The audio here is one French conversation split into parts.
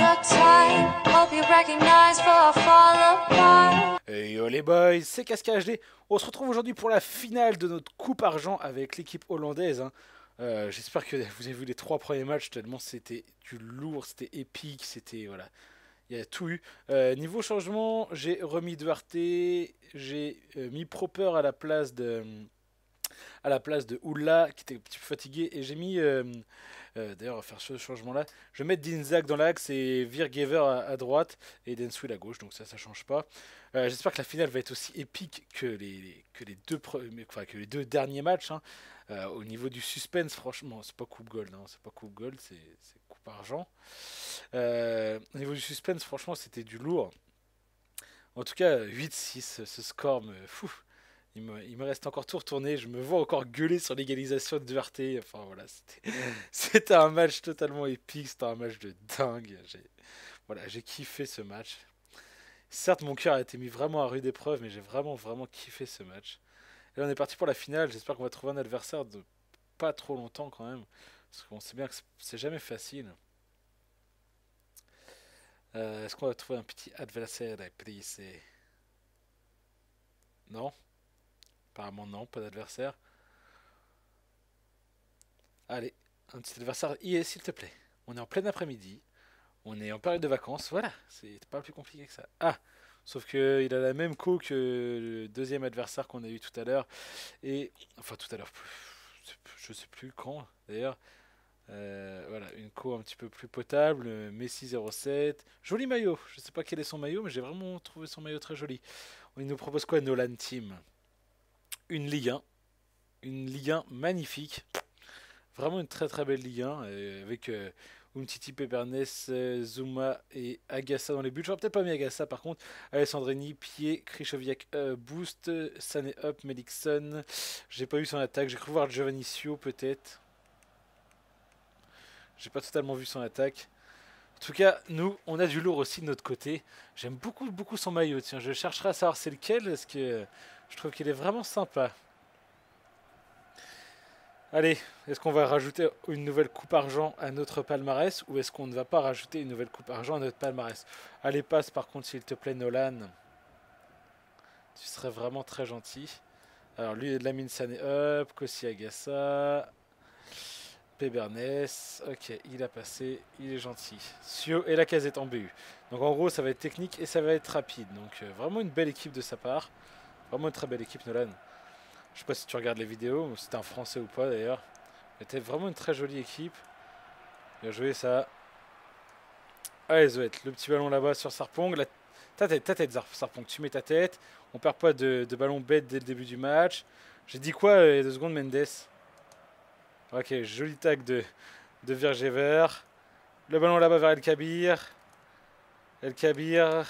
Hey yo les boys, c'est Kazka HD. On se retrouve aujourd'hui pour la finale de notre coupe argent avec l'équipe hollandaise. J'espère que vous avez vu les trois premiers matchs, tellement c'était du lourd, c'était épique, c'était voilà, il y a tout eu. Niveau changement, j'ai remis Duarte, j'ai mis Proper à la place de Oula qui était un petit peu fatigué, et j'ai mis d'ailleurs on va faire ce changement là, je vais mettre Dinzak dans l'axe et Virgever à droite et Denswil à gauche, donc ça change pas. J'espère que la finale va être aussi épique que les deux derniers matchs, hein. Au niveau du suspense, franchement c'est pas coupe gold, hein. C'est pas coupe gold, c'est coupe argent. Au niveau du suspense, franchement c'était du lourd. En tout cas 8-6, ce score me fou. Il me reste encore tout retourné, je me vois encore gueuler sur l'égalisation de Duarte. Enfin voilà, c'était un match totalement épique, c'était un match de dingue. Voilà, j'ai kiffé ce match. Certes, mon cœur a été mis vraiment à rude épreuve, mais j'ai vraiment kiffé ce match. Et là, on est parti pour la finale, j'espère qu'on va trouver un adversaire de pas trop longtemps quand même. Parce qu'on sait bien que c'est jamais facile. Est-ce qu'on va trouver un petit adversaire à priser? Non ? Apparemment non, pas d'adversaire. Allez, un petit adversaire IE s'il te plaît. On est en plein après-midi, on est en période de vacances, voilà, c'est pas plus compliqué que ça. Ah, sauf que il a la même co que le deuxième adversaire qu'on a eu tout à l'heure, et enfin tout à l'heure, je sais plus quand d'ailleurs. Voilà, une co un petit peu plus potable, Messi 07, joli maillot. Je sais pas quel est son maillot, mais j'ai vraiment trouvé son maillot très joli. Il nous propose quoi, Nolan Team? Une Ligue 1 magnifique, vraiment une très belle Ligue 1, avec Umtiti, Pepernes, Zuma et Agassa dans les buts. J'aurais peut-être pas mis Agassa par contre. Alessandrini, Pied, Krychowiak, Boost, Sané Up, Melikson, j'ai pas eu son attaque, j'ai cru voir Giovannissio peut-être, j'ai pas totalement vu son attaque. En tout cas, nous, on a du lourd aussi de notre côté. J'aime beaucoup son maillot. Tiens, je chercherai à savoir c'est lequel, parce que je trouve qu'il est vraiment sympa. Allez, est-ce qu'on va rajouter une nouvelle coupe argent à notre palmarès, ou est-ce qu'on ne va pas rajouter une nouvelle coupe argent à notre palmarès? Allez, passe par contre, s'il te plaît, Nolan. Tu serais vraiment très gentil. Alors, lui, Lamine Sané Up, Kossi Agassa... Bernès, ok, il a passé, il est gentil. Sio et Lacazette en BU. Donc en gros, ça va être technique et ça va être rapide. Donc vraiment une belle équipe de sa part. Vraiment une très belle équipe, Nolan. Je sais pas si tu regardes les vidéos, si t'es un Français ou pas d'ailleurs. C'était vraiment une très jolie équipe. Bien joué ça. Allez Zoet, le petit ballon là-bas sur Sarpong. Ta tête Sarpong, tu mets ta tête. On perd pas de ballon bête dès le début du match. J'ai dit quoi il y a 2 secondes, Mendes? Ok, joli tag de Virgever. Le ballon là-bas vers El Kabir. El Kabir.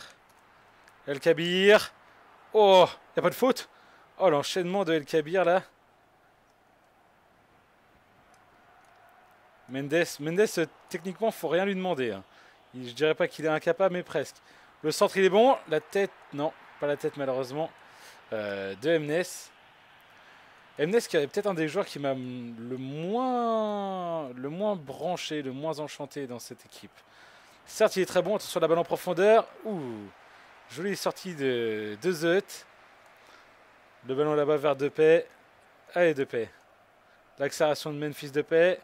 Oh, y a pas de faute. Oh, l'enchaînement de El Kabir là. Mendes, techniquement, faut rien lui demander. Hein. Je dirais pas qu'il est incapable, mais presque. Le centre, il est bon. La tête, non, pas la tête malheureusement. De Mendes. Mendes qui est peut-être un des joueurs qui m'a le moins branché, le moins enchanté dans cette équipe. Certes, il est très bon, sur la balle en profondeur. Ouh, jolie sortie de Zeut. Le ballon là-bas vers Depay. Allez, Depay. L'accélération de Memphis Depay.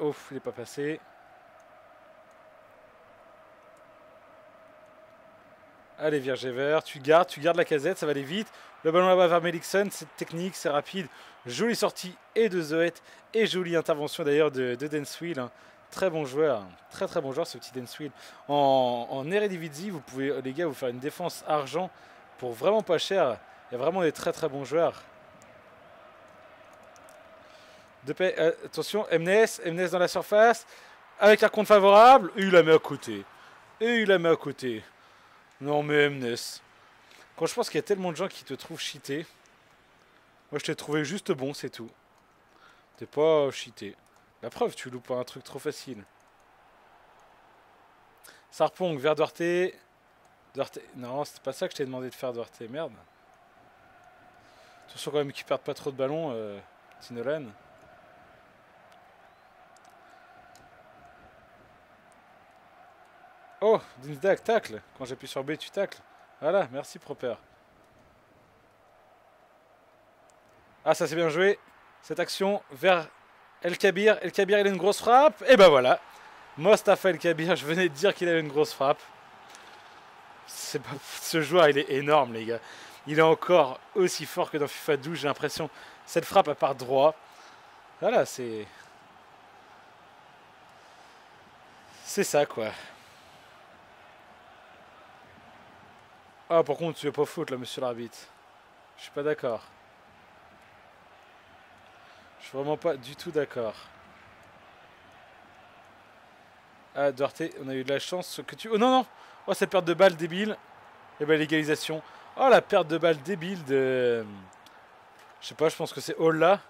Ouf, il n'est pas passé. Allez, Virgever, tu gardes la casette, ça va aller vite. Le ballon là-bas vers Melikson, c'est technique, c'est rapide. Jolie sortie et de Zoet, et jolie intervention d'ailleurs de Denswil. Hein. Très bon joueur, très bon joueur ce petit Denswil. En Eredivisie, vous pouvez, les gars, vous faire une défense argent pour vraiment pas cher. Il y a vraiment des très bons joueurs. Depay, attention, MNS dans la surface, avec un compte favorable, et il la met à côté. Non mais Mendes, quand je pense qu'il y a tellement de gens qui te trouvent cheaté, moi je t'ai trouvé juste bon, c'est tout. T'es pas cheaté. La preuve, tu loupes un truc trop facile. Sarpong vers Duarte. Non, c'est pas ça que je t'ai demandé de faire, Duarte, merde. Attention quand même qu'ils perdent pas trop de ballons, Tinolan. Oh, Dinsdag, tacle. Quand j'appuie sur B, tu tacles. Voilà, merci Proper. Ah, ça c'est bien joué. Cette action vers El Kabir. El Kabir, il a une grosse frappe. Et ben voilà. Mostafa El Kabir, je venais de dire qu'il avait une grosse frappe. C'est pas... Ce joueur, il est énorme, les gars. Il est encore aussi fort que dans FIFA 12, j'ai l'impression. Cette frappe, à part droit. Voilà, c'est... C'est ça, quoi. Ah, par contre, tu veux pas faute, là, monsieur l'arbitre. Je suis pas d'accord. Je suis vraiment pas du tout d'accord. Ah, Duarte, on a eu de la chance que tu... Oh, non, non. Oh, cette perte de balle débile. Et ben, l'égalisation. Oh, la perte de balle débile de... Je sais pas, je pense que c'est Ola.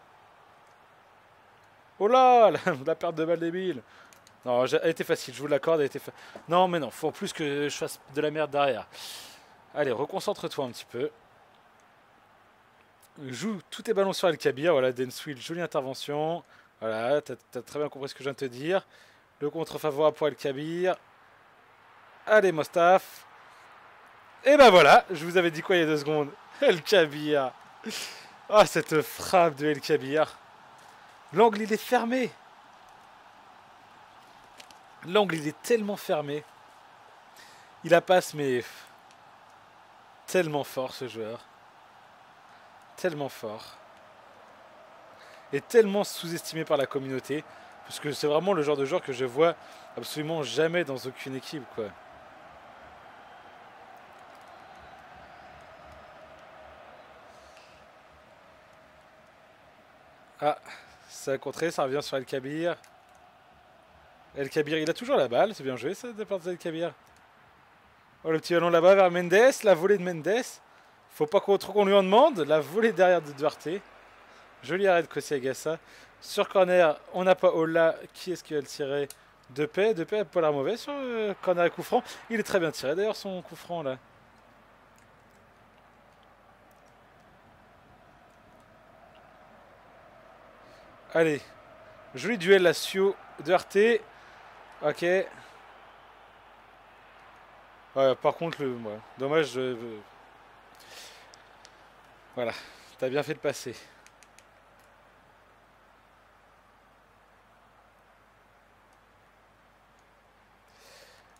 Ola, la perte de balle débile. Non, elle était facile, je vous l'accorde, elle était facile. Non, mais non, faut plus que je fasse de la merde derrière. Allez, reconcentre-toi un petit peu. Joue tous tes ballons sur El Kabir. Voilà, Denswil, jolie intervention. Voilà, t'as très bien compris ce que je viens de te dire. Le contre-favorable pour El Kabir. Allez, Mostaf. Et ben voilà, je vous avais dit quoi il y a 2 secondes. El Kabir. Ah, oh, cette frappe de El Kabir. L'angle, il est fermé. L'angle, il est tellement fermé. Il la passe, mais... Tellement fort, ce joueur. Tellement fort. Et tellement sous-estimé par la communauté. Parce que c'est vraiment le genre de joueur que je vois absolument jamais dans aucune équipe, quoi. Ah, ça a contré, ça revient sur El Kabir. El Kabir, il a toujours la balle, c'est bien joué ça de part de El Kabir. Oh, le petit ballon là-bas vers Mendes, la volée de Mendes. Faut pas qu'on lui en demande, la volée derrière de Duarte. Joli arrêt de Kossi Agassa. Sur corner, on n'a pas Ola, qui est-ce qui va le tirer? Depay, Depay a pas l'air mauvais sur corner à coup franc. Il est très bien tiré d'ailleurs son coup franc là. Allez, joli duel là, Sio, Duarte. Ok. Ouais, par contre, le, ouais, dommage. Voilà, t'as bien fait de passer.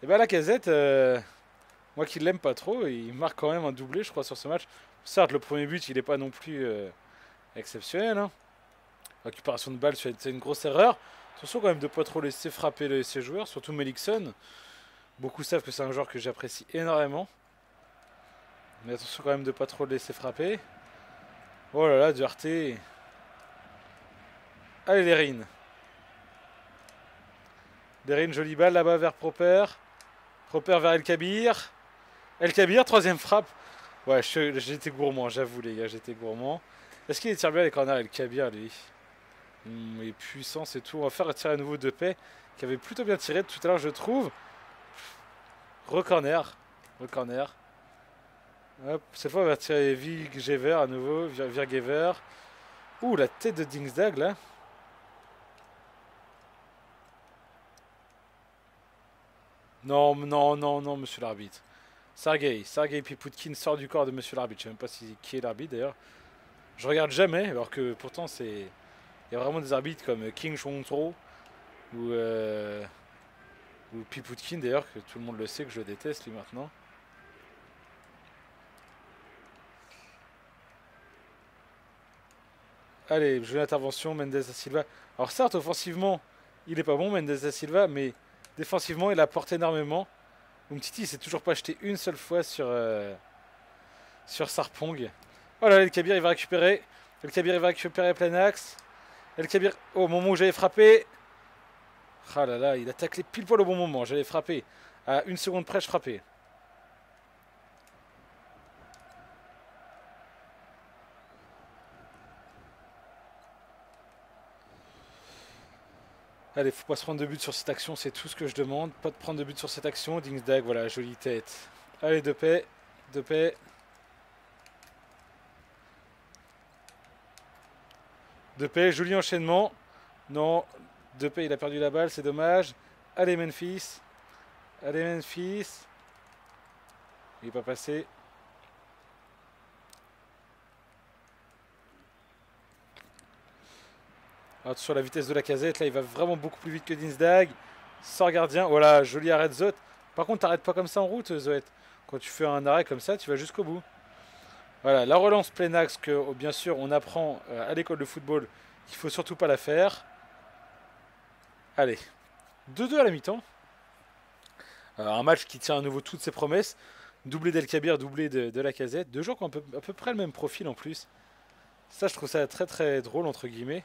Et bah, Lacazette, moi qui l'aime pas trop, il marque quand même un doublé, je crois, sur ce match. Certes, le premier but, il est pas non plus exceptionnel. Hein. Récupération de balle, c'est une grosse erreur. Attention quand même de ne pas trop laisser frapper ses joueurs, surtout Melikson. Beaucoup savent que c'est un joueur que j'apprécie énormément. Mais attention quand même de ne pas trop le laisser frapper. Oh là là, Duarte. Allez, Lerine. Lerine, jolie balle là-bas vers Proper. Proper vers El Kabir. El Kabir, troisième frappe. Ouais, j'étais gourmand, j'avoue les gars, j'étais gourmand. Est-ce qu'il tire bien les corners, El Kabir, lui? Il est puissant, c'est tout. On va faire retirer à nouveau Depay, qui avait plutôt bien tiré tout à l'heure, je trouve. Recorner. Recorner. Hop, cette fois, on va retirer Virgever à nouveau. Virgever. Ouh, la tête de Dinsdag, là. Non, non, non, non, monsieur l'arbitre. Sergei. Sergei Piputkin sort du corps de monsieur l'arbitre. Je ne sais même pas qui est l'arbitre, d'ailleurs. Je regarde jamais, alors que pourtant, c'est... Il y a vraiment des arbitres comme King Chongtro ou Piputkin d'ailleurs, que tout le monde le sait que je déteste lui maintenant. Allez, jolie intervention, Mendes da Silva. Alors certes, offensivement, il est pas bon, Mendes da Silva, mais défensivement, il apporte énormément. Umtiti, il s'est toujours pas acheté une seule fois sur Sarpong. Oh là là, El Kabir, il va récupérer. El Kabir, il va récupérer plein axe. El Kabir, au moment où j'avais frappé. Ah là là, il a taclé pile poil au bon moment. J'avais frappé. À 1 seconde près, je frappais. Allez, faut pas se prendre de but sur cette action. C'est tout ce que je demande. Pas de prendre de but sur cette action. Dinsdag, voilà, jolie tête. Allez, Depay. Depay. Depay, joli enchaînement. Non, Depay, il a perdu la balle, c'est dommage. Allez, Memphis. Allez Memphis. Il va passer. Alors, sur la vitesse de la casette, là il va vraiment beaucoup plus vite que Dinsdag. Sans gardien, voilà, joli arrêt de Zoet. Par contre, t'arrêtes pas comme ça en route, Zoet. Quand tu fais un arrêt comme ça, tu vas jusqu'au bout. Voilà, la relance plein axe que, oh, bien sûr, on apprend à l'école de football qu'il faut surtout pas la faire. Allez, 2-2 à la mi-temps. Un match qui tient à nouveau toutes ses promesses. Doublé d'El Kabir, doublé de la casette. Deux joueurs qui ont à peu près le même profil en plus. Ça, je trouve ça très très drôle, entre guillemets.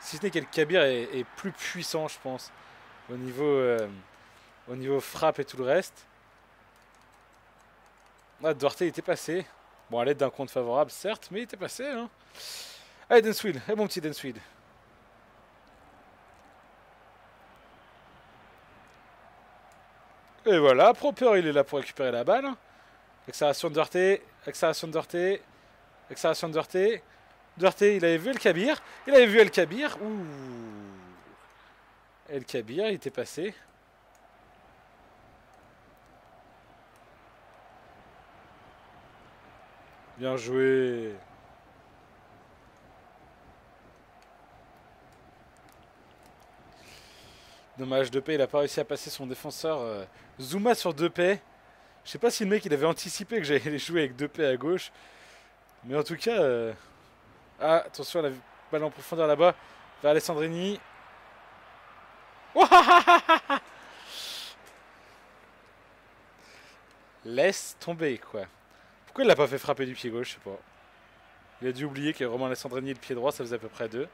Si ce n'est qu'El Kabir est plus puissant, je pense, au niveau frappe et tout le reste. Ah, Duarte était passé. Bon, à l'aide d'un compte favorable, certes, mais il était passé. Hein. Allez, Denswil. Et mon petit Denswil. Et voilà, Proper, il est là pour récupérer la balle. Accélération de Duarte. Accélération de Duarte. Accélération de Duarte. Duarte, il avait vu El Kabir. Il avait vu El Kabir. Ouh. El Kabir, il était passé. Bien joué. Dommage, Depay, il n'a pas réussi à passer son défenseur Zouma sur Depay. Je sais pas si le mec il avait anticipé que j'allais jouer avec Depay à gauche. Mais en tout cas... Ah, attention à la balle en profondeur là-bas. Vers Alessandrini. Laisse tomber, quoi. Pourquoi il l'a pas fait frapper du pied gauche, je sais pas. Il a dû oublier que Romain Alessandrini et le pied droit, ça faisait à peu près deux.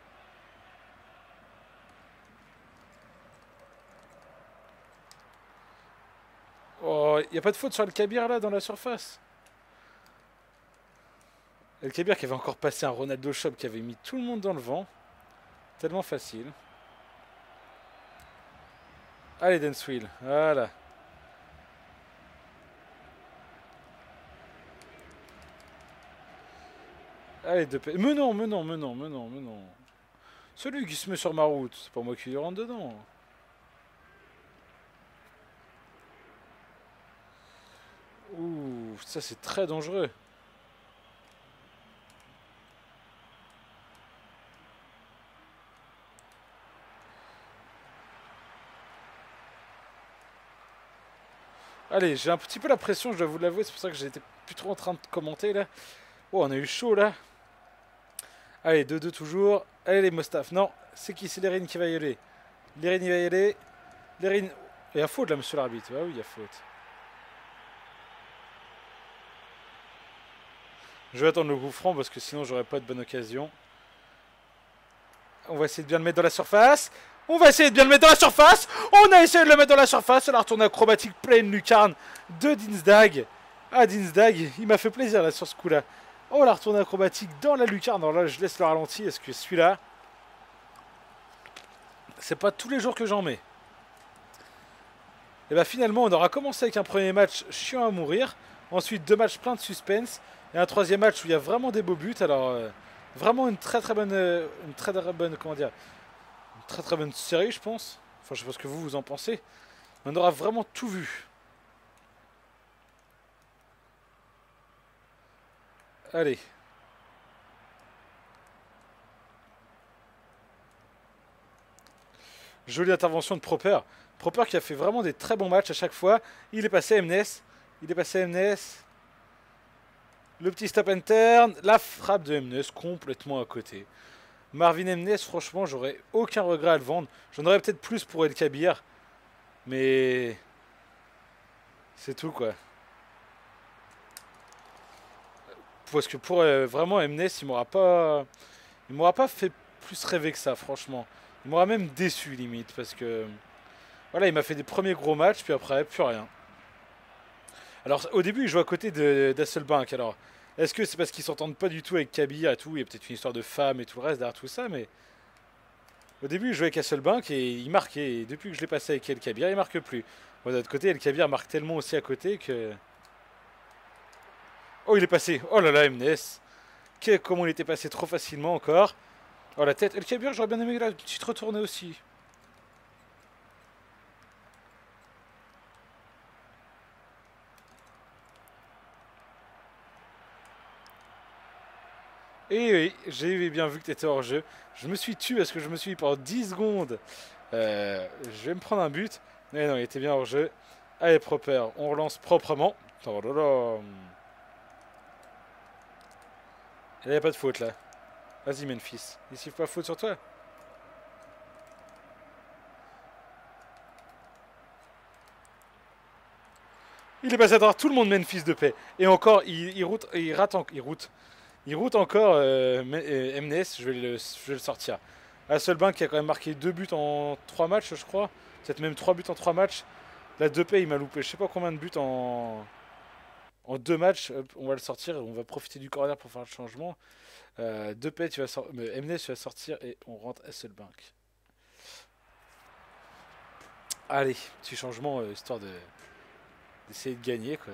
Oh, il n'y a pas de faute sur El Kabir là dans la surface. El Kabir qui avait encore passé un Ronaldo Shop qui avait mis tout le monde dans le vent. Tellement facile. Allez Denswil, voilà. Allez Depay. Mais non, mais non, mais non, mais non, mais non. Celui qui se met sur ma route, c'est pas moi qui lui rentre dedans. Ouh, ça c'est très dangereux. Allez, j'ai un petit peu la pression, je dois vous l'avouer, c'est pour ça que j'étais plus trop en train de commenter là. Oh, on a eu chaud là. Allez, 2-2 toujours. Allez les Mostaf. Non, c'est qui? C'est Lerine qui va y aller. Lerine, il va y aller. Lerine. Il y a faute là, monsieur l'arbitre. Ah oui, il y a faute. Je vais attendre le coup franc parce que sinon j'aurai pas de bonne occasion. On va essayer de bien le mettre dans la surface. On va essayer de bien le mettre dans la surface. On a essayé de le mettre dans la surface. La retourne acrobatique pleine lucarne de Dinsdag. Ah Dinsdag, il m'a fait plaisir là sur ce coup là. Oh la retourne acrobatique dans la lucarne. Alors là je laisse le ralenti. Est-ce que celui-là... C'est pas tous les jours que j'en mets. Et bah finalement on aura commencé avec un premier match chiant à mourir. Ensuite deux matchs pleins de suspense. Et un troisième match où il y a vraiment des beaux buts. Alors vraiment une très très bonne, comment dire, une très très bonne série je pense. Enfin je sais pas ce que vous en pensez. On aura vraiment tout vu. Allez. Jolie intervention de Proper. Proper qui a fait vraiment des très bons matchs à chaque fois. Il est passé à MNES. Il est passé à MNES. Le petit stop and turn, la frappe de MNES complètement à côté. Marvin MNES, franchement, j'aurais aucun regret à le vendre. J'en aurais peut-être plus pour El Kabir, mais c'est tout quoi. Parce que pour vraiment MNES, il m'aura pas fait plus rêver que ça, franchement. Il m'aura même déçu limite parce que voilà, il m'a fait des premiers gros matchs, puis après plus rien. Alors au début il joue à côté d'Hasselbaink, alors est-ce que c'est parce qu'ils s'entendent pas du tout avec Kabir et tout, il y a peut-être une histoire de femme et tout le reste derrière tout ça, mais au début il jouait avec Hasselbaink et il marquait, et depuis que je l'ai passé avec El Kabir, il marque plus. Bon, d'un autre côté El Kabir marque tellement aussi à côté que... Oh il est passé, oh là là MNES, comment il était passé trop facilement encore. Oh la tête, El Kabir j'aurais bien aimé la petite retournée aussi. Et oui, j'ai bien vu que tu étais hors jeu. Je me suis tué parce que je me suis dit pendant 10 secondes. Je vais me prendre un but. Mais non, il était bien hors jeu. Allez, proper. On relance proprement. Oh là là. Il n'y a pas de faute là. Vas-y, Memphis. Il siffle pas faute sur toi. Il est passé à travers tout le monde, Memphis Depay. Et encore, il route encore MNS. Je vais le sortir. Hasselbaink qui a quand même marqué 2 buts en 3 matchs, je crois. Peut-être même 3 buts en 3 matchs. Là, Depay, il m'a loupé. Je sais pas combien de buts en 2 matchs. On va le sortir. On va profiter du corner pour faire le changement. Depay, tu vas sortir. MNS, tu vas sortir et on rentre Hasselbaink. Allez, petit changement histoire de. D'essayer de gagner quoi.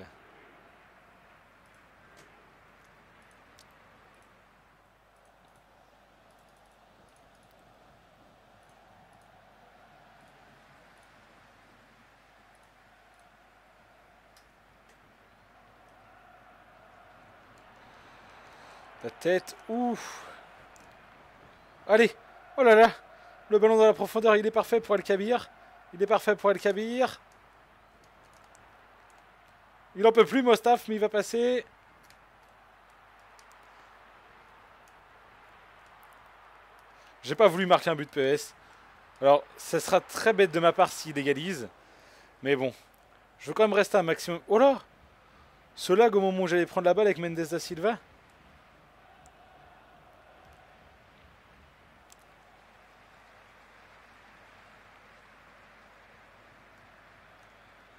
La tête, ouf. Allez, oh là là. Le ballon dans la profondeur, il est parfait pour El Kabir. Il est parfait pour El Kabir. Il en peut plus, Mostafa, mais il va passer. J'ai pas voulu marquer un but de PES. Alors, ça sera très bête de ma part s'il égalise. Mais bon, je veux quand même rester un maximum. Oh là! Ce lag au moment où j'allais prendre la balle avec Mendes da Silva.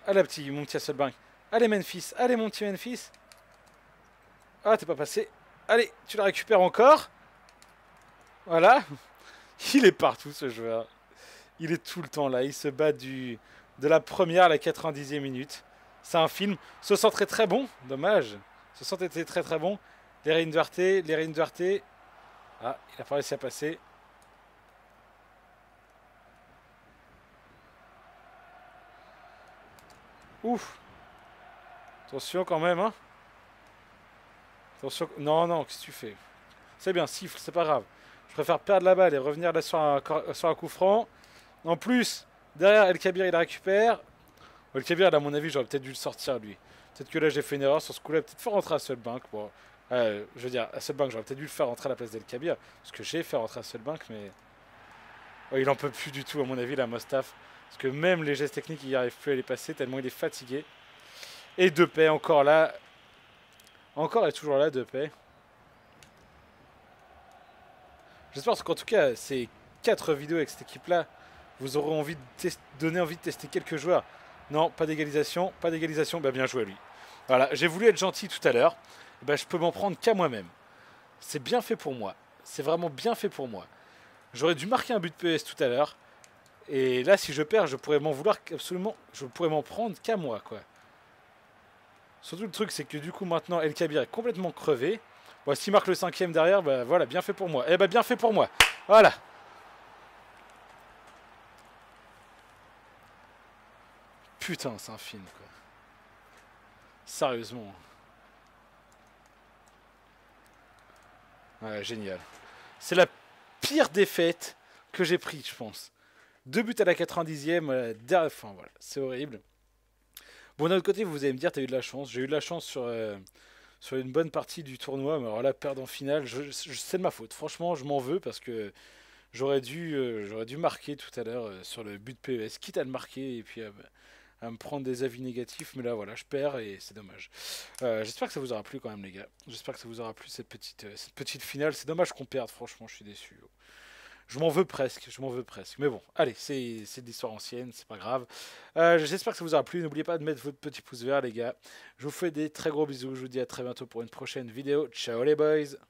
Ah là, mon petit Hasselbaink. Allez Memphis, allez mon petit Memphis. Ah t'es pas passé. Allez, tu la récupères encore. Voilà. Il est partout ce joueur. Il est tout le temps là. Il se bat de la première à la 90e minute. C'est un film. Ce centre est très bon. Dommage. Ce centre était très très bon. Lerine Duarte. Ah, il a pas réussi à passer. Ouf. Attention quand même, hein. Attention. Non, non, qu'est-ce que tu fais? C'est bien, siffle, c'est pas grave. Je préfère perdre la balle et revenir là sur un coup franc. En plus, derrière, El Kabir, il la récupère. El Kabir, là, à mon avis, j'aurais peut-être dû le sortir, lui. Peut-être que là, j'ai fait une erreur sur ce coup-là. Peut-être faire rentrer Hasselbaink. Bon, je veux dire, Hasselbaink, j'aurais peut-être dû le faire rentrer à la place d'El Kabir. Parce que j'ai fait rentrer Hasselbaink, mais... Oh, il en peut plus du tout, à mon avis, la Mostafa. Parce que même les gestes techniques, il n'y arrive plus à les passer tellement il est fatigué. Et Depay encore là. Encore et toujours là Depay. J'espère qu'en tout cas ces 4 vidéos avec cette équipe là vous auront envie de donner envie de tester quelques joueurs. Non, pas d'égalisation, pas d'égalisation, bah bien joué lui. Voilà, j'ai voulu être gentil tout à l'heure. Bah, je peux m'en prendre qu'à moi-même. C'est bien fait pour moi. C'est vraiment bien fait pour moi. J'aurais dû marquer un but de PES tout à l'heure. Et là si je perds, je pourrais m'en vouloir absolument. Je pourrais m'en prendre qu'à moi quoi. Surtout le truc, c'est que du coup maintenant El Kabir est complètement crevé. Bon, s'il marque le 5e derrière, bah voilà, bien fait pour moi. Eh bah bien fait pour moi. Voilà. Putain, c'est un film quoi. Sérieusement. Ouais, génial. C'est la pire défaite que j'ai prise, je pense. 2 buts à la 90e, enfin voilà, c'est horrible. Bon, d'un autre côté, vous allez me dire, t'as eu de la chance. J'ai eu de la chance sur une bonne partie du tournoi. Mais alors là, perdre en finale, c'est de ma faute. Franchement, je m'en veux parce que j'aurais dû marquer tout à l'heure sur le but de PES. Quitte à le marquer et puis à me prendre des avis négatifs. Mais là, voilà, je perds et c'est dommage. J'espère que ça vous aura plu quand même, les gars. J'espère que ça vous aura plu, cette petite finale. C'est dommage qu'on perde, franchement, je suis déçu. Je m'en veux presque, je m'en veux presque. Mais bon, allez, c'est de l'histoire ancienne, c'est pas grave. J'espère que ça vous aura plu. N'oubliez pas de mettre votre petit pouce vert, les gars. Je vous fais des très gros bisous. Je vous dis à très bientôt pour une prochaine vidéo. Ciao les boys!